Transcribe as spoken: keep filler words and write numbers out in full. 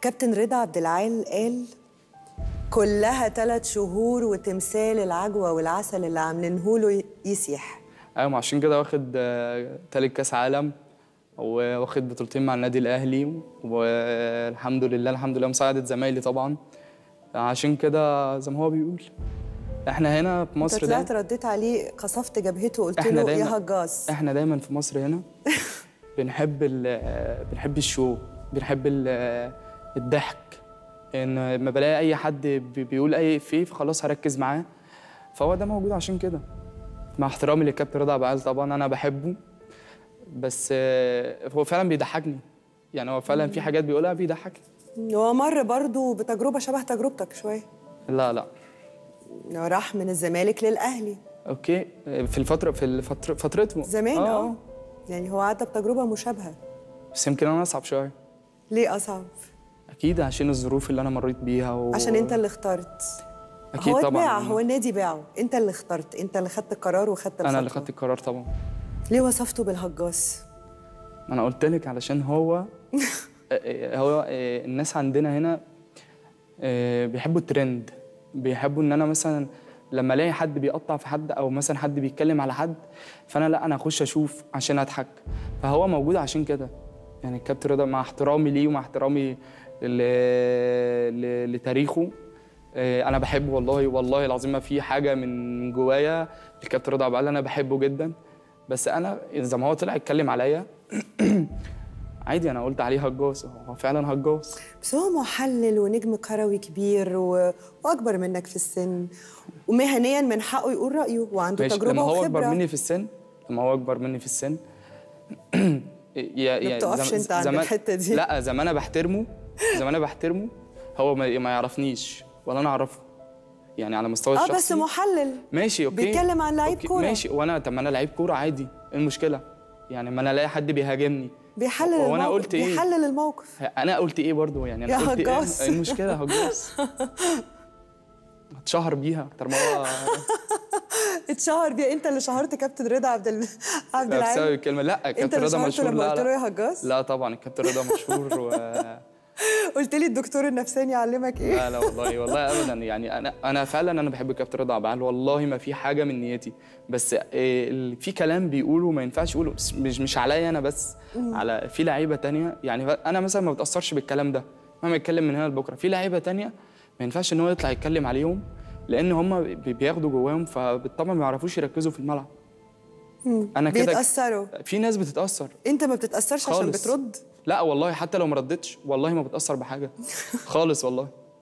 كابتن رضا عبد العال قال كلها ثلاث شهور وتمثال العجوه والعسل اللي عاملينهوله يسيح. ايوه، عشان كده واخد ثالث كاس عالم واخد بطولتين مع النادي الاهلي، والحمد لله الحمد لله مساعده زمايلي طبعا. عشان كده زي ما هو بيقول احنا هنا في مصر، انت طلعت رديت عليه قصفت جبهته وقلت له يا هجاص. احنا دايما في مصر هنا بنحب بنحب الشو، بنحب الضحك، ان ما بلاقي اي حد بيقول اي افيه فخلاص هركز معاه، فهو ده موجود. عشان كده مع احترامي للكابتن رضا عبد العال طبعا انا بحبه، بس هو فعلا بيضحكني، يعني هو فعلا في حاجات بيقولها بيضحكني. هو مر برضه بتجربه شبه تجربتك شويه؟ لا لا، راح من الزمالك للاهلي. اوكي، في الفتره في الفتره فترته زمان اه يعني هو عدى بتجربه مشابهه، بس يمكن انا اصعب شويه. ليه اصعب؟ اكيد عشان الظروف اللي انا مريت بيها و... عشان انت اللي اخترت. اكيد هو طبعا باع. هو النادي باعه، انت اللي اخترت، انت اللي خدت القرار وخدت الخطوه. انا اللي خدت القرار طبعا. ليه وصفته بالهجاص؟ ما انا قلت لك علشان هو هو الناس عندنا هنا بيحبوا الترند، بيحبوا ان انا مثلا لما الاقي حد بيقطع في حد او مثلا حد بيتكلم على حد، فانا لا انا اخش اشوف عشان اضحك، فهو موجود عشان كده. يعني الكابتن رضا مع احترامي ليه ومع احترامي لتاريخه انا بحبه والله، والله العظيم ما في حاجه من جوايا الكابتن رضا عبد العال، انا بحبه جدا. بس انا زي ما هو طلع يتكلم عليا عادي، انا قلت عليه هجاص، هو فعلا هجاص. بس هو محلل ونجم كروي كبير و... واكبر منك في السن، ومهنيا من حقه يقول رايه وعنده تجربه لما وخبره. هو اكبر مني في السن، لما هو اكبر مني في السن يا ما بتقفش انت عند الحته دي. لا، زي ما انا بحترمه زي ما انا بحترمه هو ما, ما يعرفنيش ولا انا اعرفه، يعني على مستوى الشخصي. اه بس محلل ماشي، اوكي بيتكلم عن لعيب كوره ماشي، وانا طب ما انا لعيب كوره عادي، ايه المشكله؟ يعني ما انا الاقي حد بيهاجمني بيحلل الموقف. قلت إيه؟ بيحلل الموقف. انا قلت ايه برضو؟ يعني انا قلت هجاص. ايه المشكله هجاص؟ اتشهر بيها اكتر مره. اتشهر بيها، انت اللي شهرت كابتن رضا عبد ال... عبد العال بسبب الكلمه. لا كابتن رضا مشهور. لا قلت له يا هجاص؟ لا طبعا الكابتن رضا مشهور و... قلت لي الدكتور النفساني علمك ايه؟ لا لا والله والله ابدا، يعني انا انا فعلا انا بحب كابتن رضا عبد العال والله، ما في حاجه من نيتي، بس في كلام بيقوله ما ينفعش يقوله، مش مش عليا انا بس، على في لعيبه ثانيه. يعني انا مثلا ما بتاثرش بالكلام ده، مهما يتكلم من هنا لبكره، في لعيبه ثانيه ما ينفعش ان هو يطلع يتكلم عليهم لان هم بياخدوا جواهم، فبالطبع ما يعرفوش يركزوا في الملعب. انا كده بيتاثروا، في ناس بتتاثر. انت ما بتتاثرش خالص عشان بترد؟ لا والله، حتى لو ما ردتش والله ما بتأثر بحاجة خالص والله.